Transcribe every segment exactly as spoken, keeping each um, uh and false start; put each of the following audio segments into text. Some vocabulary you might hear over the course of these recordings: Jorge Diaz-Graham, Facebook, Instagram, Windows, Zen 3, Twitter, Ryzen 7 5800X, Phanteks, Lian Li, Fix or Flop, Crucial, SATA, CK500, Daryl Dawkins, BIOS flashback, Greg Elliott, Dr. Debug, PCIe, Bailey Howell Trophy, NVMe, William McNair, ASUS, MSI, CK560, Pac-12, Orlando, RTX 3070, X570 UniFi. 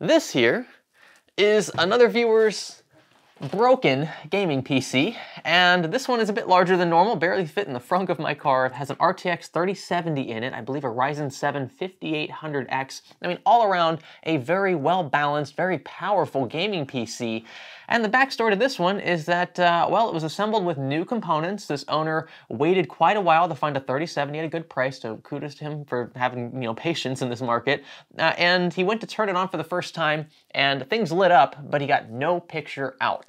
This here is another viewer's broken gaming P C, and this one is a bit larger than normal, barely fit in the frunk of my car. It has an R T X thirty seventy in it, I believe a Ryzen seven fifty-eight hundred X. I mean, all around a very well-balanced, very powerful gaming P C. And the backstory to this one is that, uh, well, it was assembled with new components. This owner waited quite a while to find a thirty seventy at a good price, so kudos to him for having, you know, patience in this market. Uh, and he went to turn it on for the first time, and things lit up, but he got no picture out.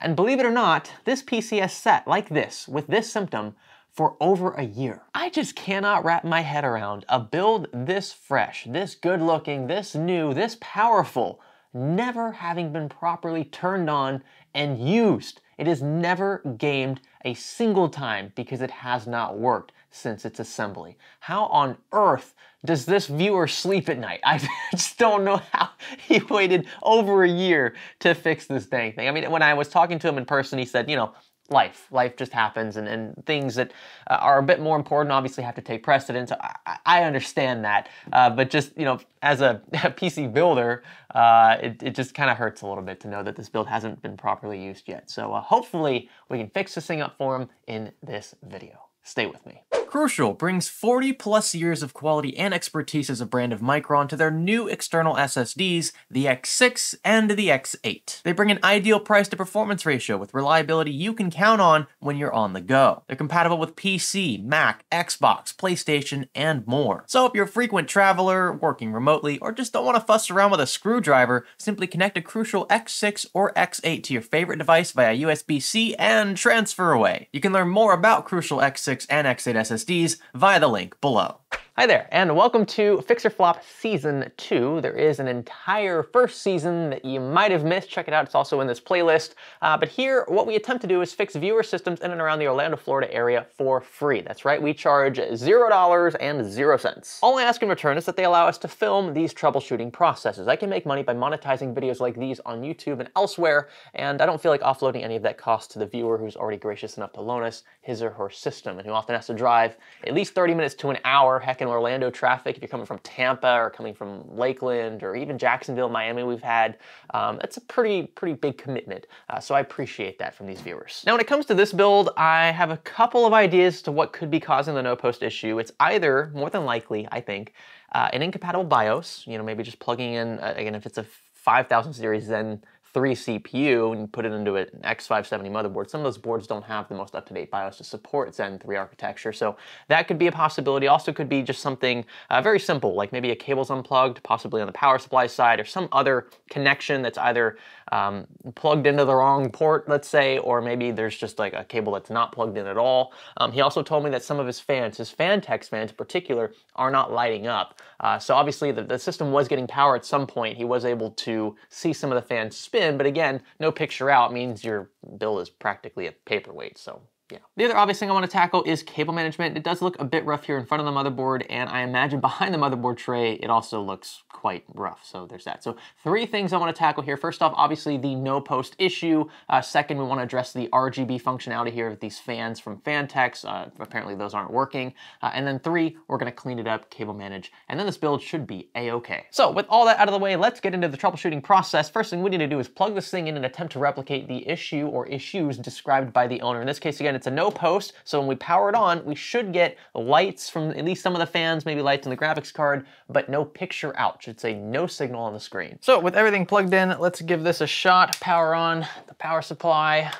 And believe it or not, this P C has sat like this, with this symptom, for over a year. I just cannot wrap my head around a build this fresh, this good-looking, this new, this powerful, never having been properly turned on and used. It is never gamed a single time because it has not worked since its assembly. How on earth does this viewer sleep at night? I just don't know how he waited over a year to fix this dang thing. I mean, when I was talking to him in person, he said, you know, life. Life just happens, and, and things that uh, are a bit more important obviously have to take precedence. I, I understand that, uh, but just, you know, as a, a P C builder, uh, it, it just kind of hurts a little bit to know that this build hasn't been properly used yet. So uh, hopefully we can fix this thing up for him in this video. Stay with me. Crucial brings forty plus years of quality and expertise as a brand of Micron to their new external S S Ds, the X six and the X eight. They bring an ideal price to performance ratio with reliability you can count on when you're on the go. They're compatible with P C, Mac, Xbox, PlayStation, and more. So if you're a frequent traveler, working remotely, or just don't want to fuss around with a screwdriver, simply connect a Crucial X six or X eight to your favorite device via U S B C and transfer away. You can learn more about Crucial X six and X eight S S Ds via the link below. Hi there, and welcome to Fix or Flop Season two. There is an entire first season that you might have missed. Check it out, it's also in this playlist. Uh, but here, what we attempt to do is fix viewer systems in and around the Orlando, Florida area for free. That's right, we charge zero dollars and zero cents. All I ask in return is that they allow us to film these troubleshooting processes. I can make money by monetizing videos like these on YouTube and elsewhere, and I don't feel like offloading any of that cost to the viewer who's already gracious enough to loan us his or her system, and who often has to drive at least thirty minutes to an hour, heck, in Orlando traffic, if you're coming from Tampa or coming from Lakeland or even Jacksonville, Miami, we've had, um, that's a pretty, pretty big commitment. Uh, so I appreciate that from these viewers. Now, when it comes to this build, I have a couple of ideas as to what could be causing the no post issue. It's either, more than likely, I think, uh, an incompatible BIOS, you know, maybe just plugging in, uh, again, if it's a five thousand series Zen three C P U and put it into an X five seventy motherboard. Some of those boards don't have the most up-to-date BIOS to support Zen three architecture, so that could be a possibility. Also could be just something uh, very simple, like maybe a cable's unplugged, possibly on the power supply side, or some other connection that's either um, plugged into the wrong port, let's say, or maybe there's just like a cable that's not plugged in at all. Um, he also told me that some of his fans, his Phanteks fans in particular, are not lighting up. Uh, so obviously the, the system was getting power at some point. He was able to see some of the fans spin, but again, no picture out means your bill is practically a paperweight, so yeah. The other obvious thing I want to tackle is cable management. It does look a bit rough here in front of the motherboard, and I imagine behind the motherboard tray, it also looks quite rough, so there's that. So three things I want to tackle here. First off, obviously the no post issue. Uh, second, we want to address the R G B functionality here of these fans from Phanteks. Uh, apparently those aren't working. Uh, and then three, we're going to clean it up, cable manage, and then this build should be A-okay. So with all that out of the way, let's get into the troubleshooting process. First thing we need to do is plug this thing in and attempt to replicate the issue or issues described by the owner. In this case, again, it's a no post, so when we power it on, we should get lights from at least some of the fans, maybe lights in the graphics card, but no picture out. Should say no signal on the screen. So with everything plugged in, let's give this a shot. Power on the power supply,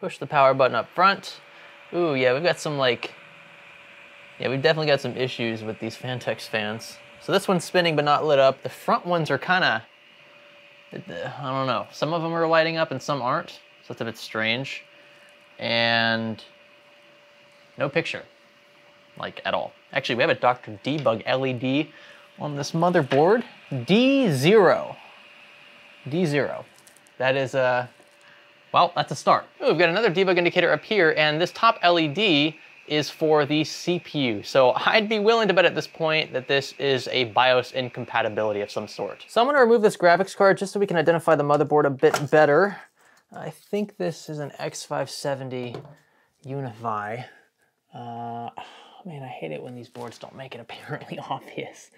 push the power button up front. Ooh, yeah, we've got some like, yeah, we've definitely got some issues with these Phanteks fans. So this one's spinning but not lit up. The front ones are kind of, I don't know, some of them are lighting up and some aren't, so that's a bit strange. And no picture, like at all. Actually, we have a Doctor Debug L E D on this motherboard. D zero. D zero. That is a, well, that's a start. Ooh, we've got another debug indicator up here, and this top L E D is for the C P U. So I'd be willing to bet at this point that this is a BIOS incompatibility of some sort. So I'm gonna remove this graphics card just so we can identify the motherboard a bit better. I think this is an X five seventy UniFi. Uh, man, I hate it when these boards don't make it apparently obvious.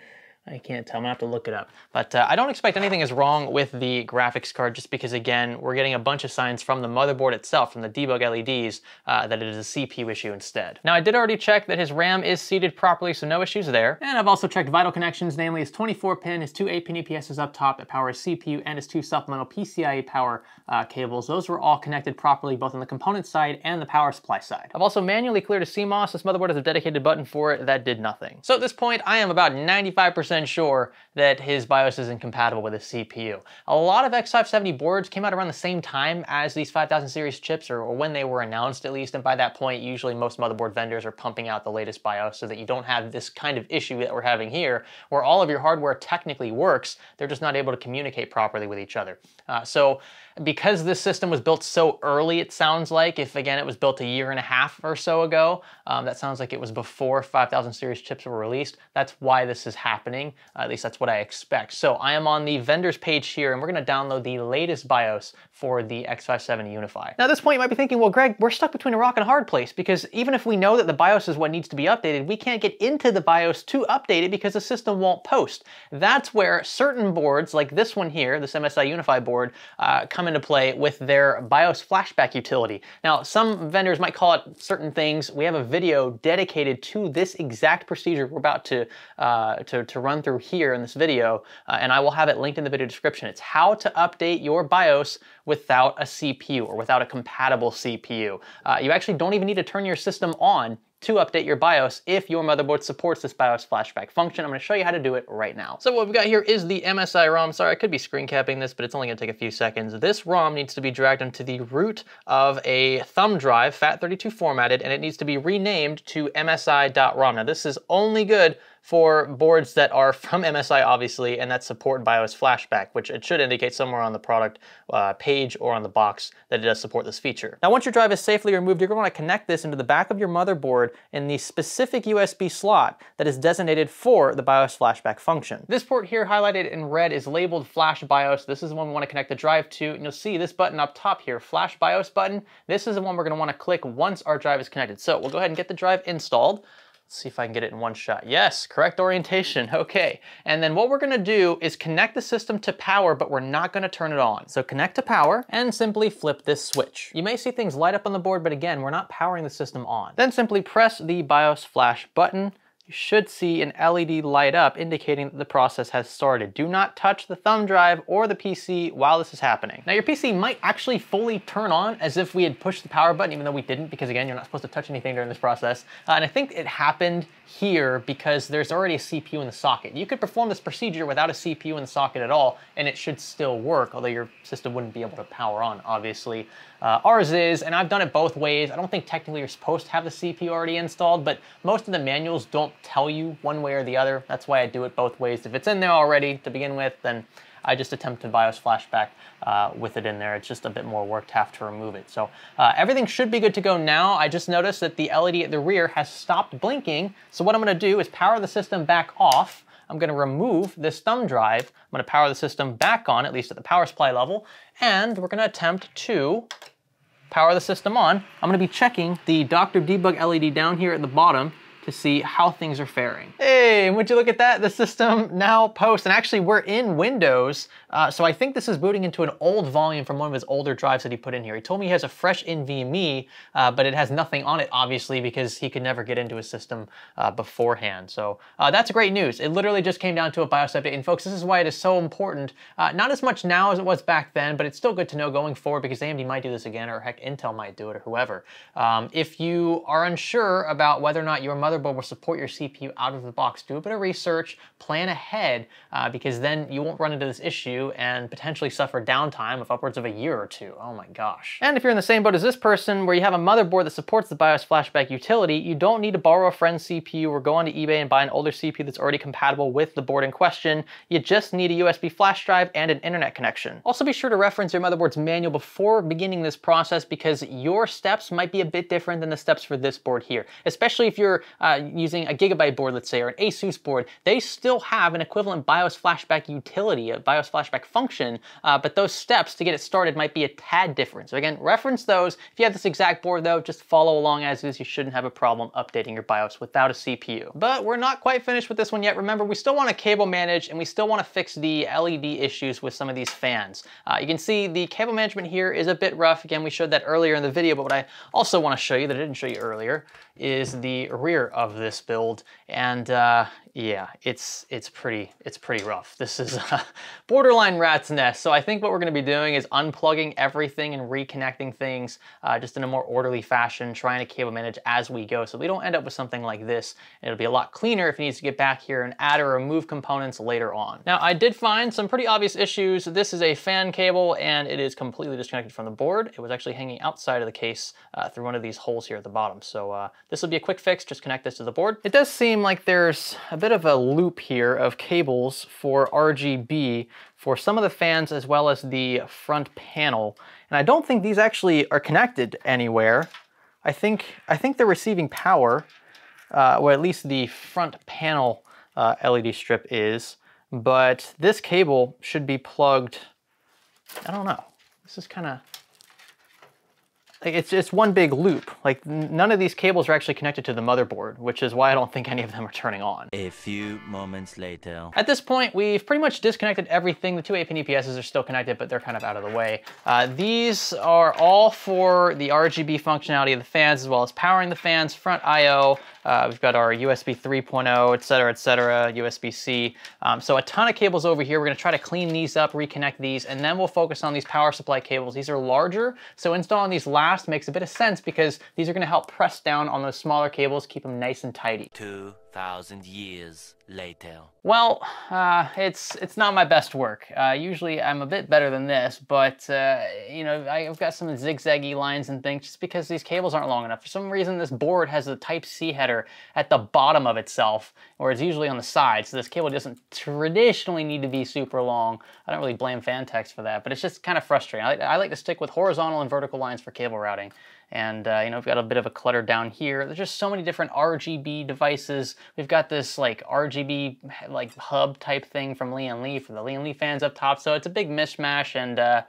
I can't tell, I'm gonna have to look it up. But uh, I don't expect anything is wrong with the graphics card just because, again, we're getting a bunch of signs from the motherboard itself, from the debug L E Ds, uh, that it is a C P U issue instead. Now I did already check that his RAM is seated properly, so no issues there. And I've also checked vital connections, namely his twenty-four pin, his two eight pin E P Ss up top that power his C P U, and his two supplemental PCIe power uh, cables. Those were all connected properly, both on the component side and the power supply side. I've also manually cleared a C MOS. This motherboard has a dedicated button for it. That did nothing. So at this point, I am about ninety-five percent sure that his BIOS is incompatible with his C P U. A lot of X five seventy boards came out around the same time as these five thousand series chips, or, or when they were announced at least, and by that point usually most motherboard vendors are pumping out the latest BIOS so that you don't have this kind of issue that we're having here, where all of your hardware technically works, they're just not able to communicate properly with each other. Uh, so because this system was built so early, it sounds like, if again it was built a year and a half or so ago, um, that sounds like it was before five thousand series chips were released. That's why this is happening. Uh, at least that's what I expect. So I am on the vendors page here, and we're gonna download the latest BIOS for the X five seventy UniFi. Now at this point you might be thinking, well Greg, we're stuck between a rock and a hard place, because even if we know that the BIOS is what needs to be updated, we can't get into the BIOS to update it because the system won't post. That's where certain boards, like this one here, this M S I UniFi board, uh, come into play with their BIOS flashback utility. Now some vendors might call it certain things. We have a video dedicated to this exact procedure we're about to, uh, to, to run through here in this video, uh, and I will have it linked in the video description. It's how to update your BIOS without a C P U, or without a compatible C P U. Uh, you actually don't even need to turn your system on to update your BIOS if your motherboard supports this BIOS flashback function. I'm gonna show you how to do it right now. So what we've got here is the M S I ROM. Sorry, I could be screen capping this, but it's only gonna take a few seconds. This ROM needs to be dragged onto the root of a thumb drive, FAT thirty-two formatted, and it needs to be renamed to M S I dot ROM. Now this is only good for boards that are from M S I, obviously, and that support BIOS flashback, which it should indicate somewhere on the product uh, page or on the box that it does support this feature. Now, once your drive is safely removed, you're gonna wanna connect this into the back of your motherboard in the specific U S B slot that is designated for the BIOS flashback function. This port here highlighted in red is labeled flash BIOS. This is the one we wanna connect the drive to, and you'll see this button up top here, flash BIOS button. This is the one we're gonna wanna click once our drive is connected. So we'll go ahead and get the drive installed. Let's see if I can get it in one shot. Yes, correct orientation, okay. And then what we're gonna do is connect the system to power, but we're not gonna turn it on. So connect to power and simply flip this switch. You may see things light up on the board, but again, we're not powering the system on. Then simply press the BIOS flash button. You should see an L E D light up indicating that the process has started. Do not touch the thumb drive or the P C while this is happening. Now your P C might actually fully turn on as if we had pushed the power button, even though we didn't, because again, you're not supposed to touch anything during this process. Uh, and I think it happened here because there's already a C P U in the socket. You could perform this procedure without a C P U in the socket at all, and it should still work, although your system wouldn't be able to power on, obviously. Uh, ours is, and I've done it both ways. I don't think technically you're supposed to have the C P U already installed, but most of the manuals don't tell you one way or the other. That's why I do it both ways. If it's in there already to begin with, then I just attempt to BIOS flashback uh, with it in there. It's just a bit more work to have to remove it. So uh, everything should be good to go now. I just noticed that the L E D at the rear has stopped blinking. So what I'm gonna do is power the system back off. I'm gonna remove this thumb drive. I'm gonna power the system back on, at least at the power supply level. And we're gonna attempt to power the system on. I'm gonna be checking the Doctor Debug L E D down here at the bottom to see how things are faring. Hey, would you look at that? The system now posts, and actually we're in Windows, uh, so I think this is booting into an old volume from one of his older drives that he put in here. He told me he has a fresh N V M e, uh, but it has nothing on it, obviously, because he could never get into his system uh, beforehand. So uh, that's great news. It literally just came down to a BIOS update, and folks, this is why it is so important. Uh, not as much now as it was back then, but it's still good to know going forward, because A M D might do this again, or heck, Intel might do it, or whoever. Um, if you are unsure about whether or not your mother will support your C P U out of the box, do a bit of research, plan ahead, uh, because then you won't run into this issue and potentially suffer downtime of upwards of a year or two. Oh my gosh. And if you're in the same boat as this person, where you have a motherboard that supports the BIOS flashback utility, you don't need to borrow a friend's C P U or go onto eBay and buy an older C P U that's already compatible with the board in question. You just need a U S B flash drive and an internet connection. Also be sure to reference your motherboard's manual before beginning this process, because your steps might be a bit different than the steps for this board here, especially if you're Uh, using a Gigabyte board, let's say, or an ASUS board. They still have an equivalent BIOS flashback utility, a BIOS flashback flashback function, uh, but those steps to get it started might be a tad different. So again, reference those. If you have this exact board though, just follow along as is. You shouldn't have a problem updating your BIOS without a C P U. But we're not quite finished with this one yet. Remember, we still want to cable manage and we still want to fix the L E D issues with some of these fans. Uh, you can see the cable management here is a bit rough. Again, we showed that earlier in the video, but what I also want to show you that I didn't show you earlier is the rear of this build. And uh, yeah, it's it's pretty it's pretty rough. This is a borderline rat's nest. So I think what we're going to be doing is unplugging everything and reconnecting things uh, just in a more orderly fashion, trying to cable manage as we go so we don't end up with something like this. And it'll be a lot cleaner if it needs to get back here and add or remove components later on. Now, I did find some pretty obvious issues. This is a fan cable and it is completely disconnected from the board. It was actually hanging outside of the case uh, through one of these holes here at the bottom. So uh, this will be a quick fix. Just connect this to the board. It does seem like there's a bit of a loop here of cables for R G B for some of the fans as well as the front panel. And I don't think these actually are connected anywhere. I think, I think they're receiving power, uh, or at least the front panel uh, L E D strip is, but this cable should be plugged, I don't know. This is kind of, it's just one big loop. Like none of these cables are actually connected to the motherboard, which is why I don't think any of them are turning on. A few moments later. At this point, we've pretty much disconnected everything. The two A P N E P Ss are still connected, but they're kind of out of the way. Uh, these are all for the R G B functionality of the fans, as well as powering the fans, front I O. Uh, we've got our U S B three point oh, et cetera, et cetera, U S B C. Um, so a ton of cables over here. We're gonna try to clean these up, reconnect these, and then we'll focus on these power supply cables. These are larger, so installing these last makes a bit of sense because these are going to help press down on those smaller cables, keep them nice and tidy. two thousand years later. Well, uh, it's it's not my best work. Uh, usually I'm a bit better than this, but uh, you know, I've got some zigzaggy lines and things just because these cables aren't long enough. For some reason, this board has the Type C header at the bottom of itself, or it's usually on the side, so this cable doesn't traditionally need to be super long. I don't really blame Phanteks for that, but it's just kind of frustrating. I like, I like to stick with horizontal and vertical lines for cable routing. And uh, you know, we've got a bit of a clutter down here. There's just so many different R G B devices. We've got this like R G B like hub type thing from Lian Li for the Lian Li fans up top. So it's a big mishmash, and uh,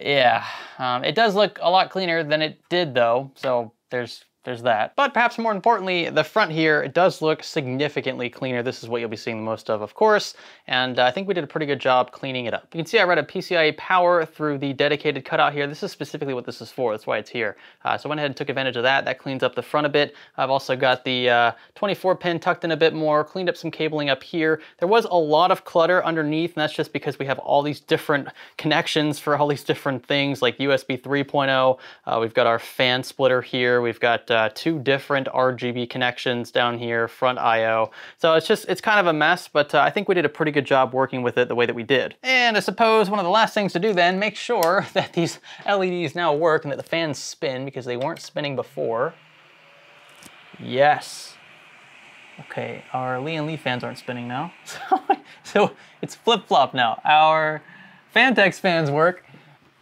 yeah, um, it does look a lot cleaner than it did though. So there's there's that. But perhaps more importantly, the front here, it does look significantly cleaner. This is what you'll be seeing the most of, of course. And uh, I think we did a pretty good job cleaning it up. You can see I read a P C I E power through the dedicated cutout here. This is specifically what this is for. That's why it's here. Uh, so I went ahead and took advantage of that. That cleans up the front a bit. I've also got the uh, twenty-four pin tucked in a bit more, cleaned up some cabling up here. There was a lot of clutter underneath, and that's just because we have all these different connections for all these different things like U S B three point oh. Uh, we've got our fan splitter here. We've got uh, Uh, two different R G B connections down here, front I O. So it's just, it's kind of a mess, but uh, I think we did a pretty good job working with it the way that we did. And I suppose one of the last things to do then, make sure that these L E Ds now work and that the fans spin, because they weren't spinning before. Yes. Okay, our Lian Li fans aren't spinning now. So, so it's flip-flop now. Our Phanteks fans work,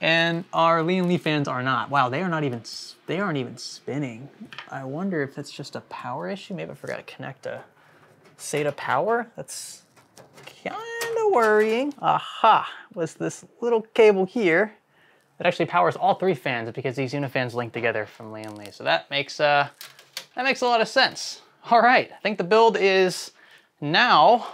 and our Lian Li fans are not. Wow, they are not even, they aren't even spinning. I wonder if that's just a power issue. Maybe I forgot to connect a SATA power. That's kind of worrying. Aha, was this little cable here that actually powers all three fans because these UniFans link together from Lian Li. So that makes, uh, that makes a lot of sense. All right, I think the build is now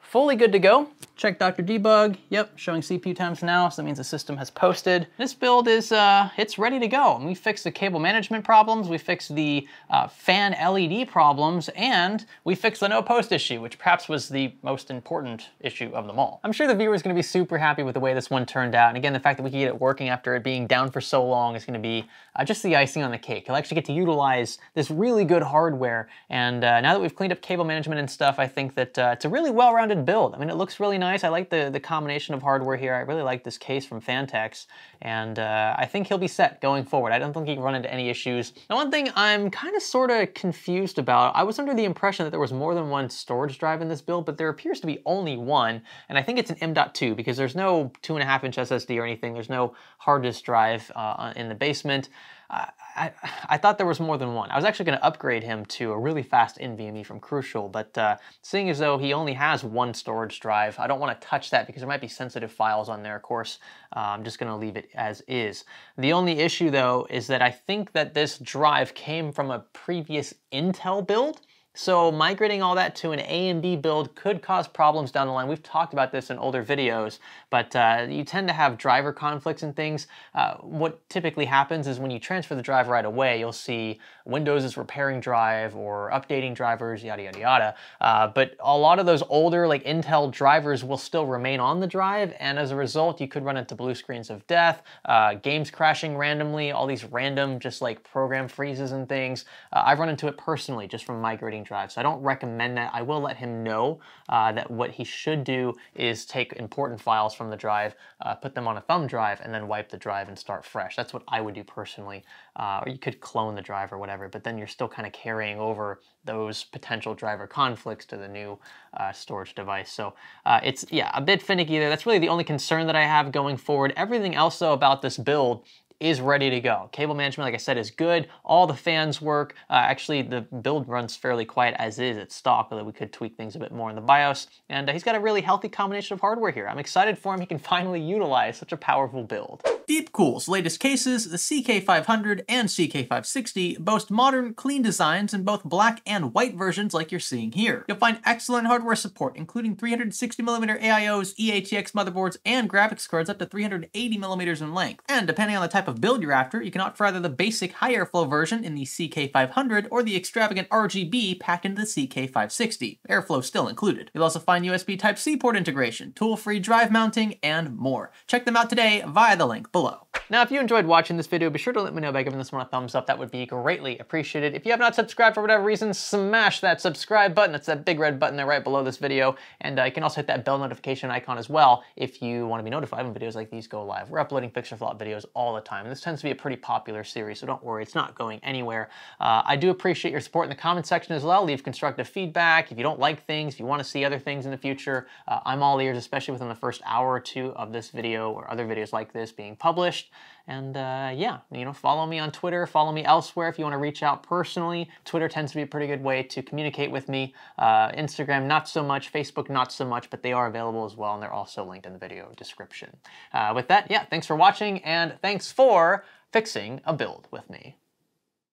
fully good to go. Check Doctor Debug. Yep, showing C P U times now, so that means the system has posted. This build is, uh, it's ready to go. And we fixed the cable management problems, we fixed the uh, fan L E D problems, and we fixed the no post issue, which perhaps was the most important issue of them all. I'm sure the viewer is gonna be super happy with the way this one turned out. And again, the fact that we can get it working after it being down for so long is gonna be uh, just the icing on the cake. You'll actually get to utilize this really good hardware. And uh, now that we've cleaned up cable management and stuff, I think that uh, it's a really well-rounded build. I mean, it looks really nice. I like the, the combination of hardware here. I really like this case from Phanteks, and uh, I think he'll be set going forward. I don't think he can run into any issues. Now, one thing I'm kind of sort of confused about, I was under the impression that there was more than one storage drive in this build, but there appears to be only one, and I think it's an M dot two because there's no two and a half inch S S D or anything. There's no hard disk drive uh, in the basement. Uh, I, I thought there was more than one. I was actually going to upgrade him to a really fast NVMe from Crucial, but uh, seeing as though he only has one storage drive, I don't want to touch that because there might be sensitive files on there, of course. Uh, I'm just going to leave it as is. The only issue, though, is that I think that this drive came from a previous Intel build. So migrating all that to an A M D build could cause problems down the line. We've talked about this in older videos, but uh, you tend to have driver conflicts and things. Uh, what typically happens is when you transfer the drive right away, you'll see Windows is repairing drive or updating drivers, yada, yada, yada. Uh, but a lot of those older like Intel drivers will still remain on the drive. And as a result, you could run into blue screens of death, uh, games crashing randomly, all these random just like program freezes and things. Uh, I've run into it personally just from migrating drive. So I don't recommend that. I will let him know uh, that what he should do is take important files from the drive, uh, put them on a thumb drive, and then wipe the drive and start fresh. That's what I would do personally. Uh, or you could clone the drive or whatever, but then you're still kind of carrying over those potential driver conflicts to the new uh, storage device. So uh, it's, yeah, a bit finicky there. That's really the only concern that I have going forward. Everything else though about this build is ready to go. Cable management, like I said, is good. All the fans work. Uh, actually, the build runs fairly quiet as is. It's stock, although we could tweak things a bit more in the BIOS. And uh, he's got a really healthy combination of hardware here. I'm excited for him. He can finally utilize such a powerful build. Deepcool's latest cases, the C K five hundred and C K five sixty, boast modern, clean designs in both black and white versions like you're seeing here. You'll find excellent hardware support, including three hundred sixty millimeter A I Os, E A T X motherboards, and graphics cards up to three hundred eighty millimeters in length. And depending on the type of build you're after, you can opt for either the basic high airflow version in the C K five hundred or the extravagant R G B packed into the C K five sixty, airflow still included. You'll also find U S B Type C port integration, tool-free drive mounting, and more. Check them out today via the link below. Now, if you enjoyed watching this video, be sure to let me know by giving this one a thumbs up. That would be greatly appreciated. If you have not subscribed for whatever reason, smash that subscribe button. It's that big red button there right below this video. And uh, you can also hit that bell notification icon as well if you want to be notified when videos like these go live. We're uploading fix-or-flop videos all the time. And this tends to be a pretty popular series, so don't worry, it's not going anywhere. Uh, I do appreciate your support in the comment section as well. Leave constructive feedback. If you don't like things, if you want to see other things in the future, uh, I'm all ears, especially within the first hour or two of this video or other videos like this being published. And uh, yeah, you know, follow me on Twitter, follow me elsewhere if you want to reach out personally. Twitter tends to be a pretty good way to communicate with me. Uh, Instagram, not so much. Facebook, not so much, but they are available as well, and they're also linked in the video description. Uh, with that, yeah, thanks for watching, and thanks for fixing a build with me.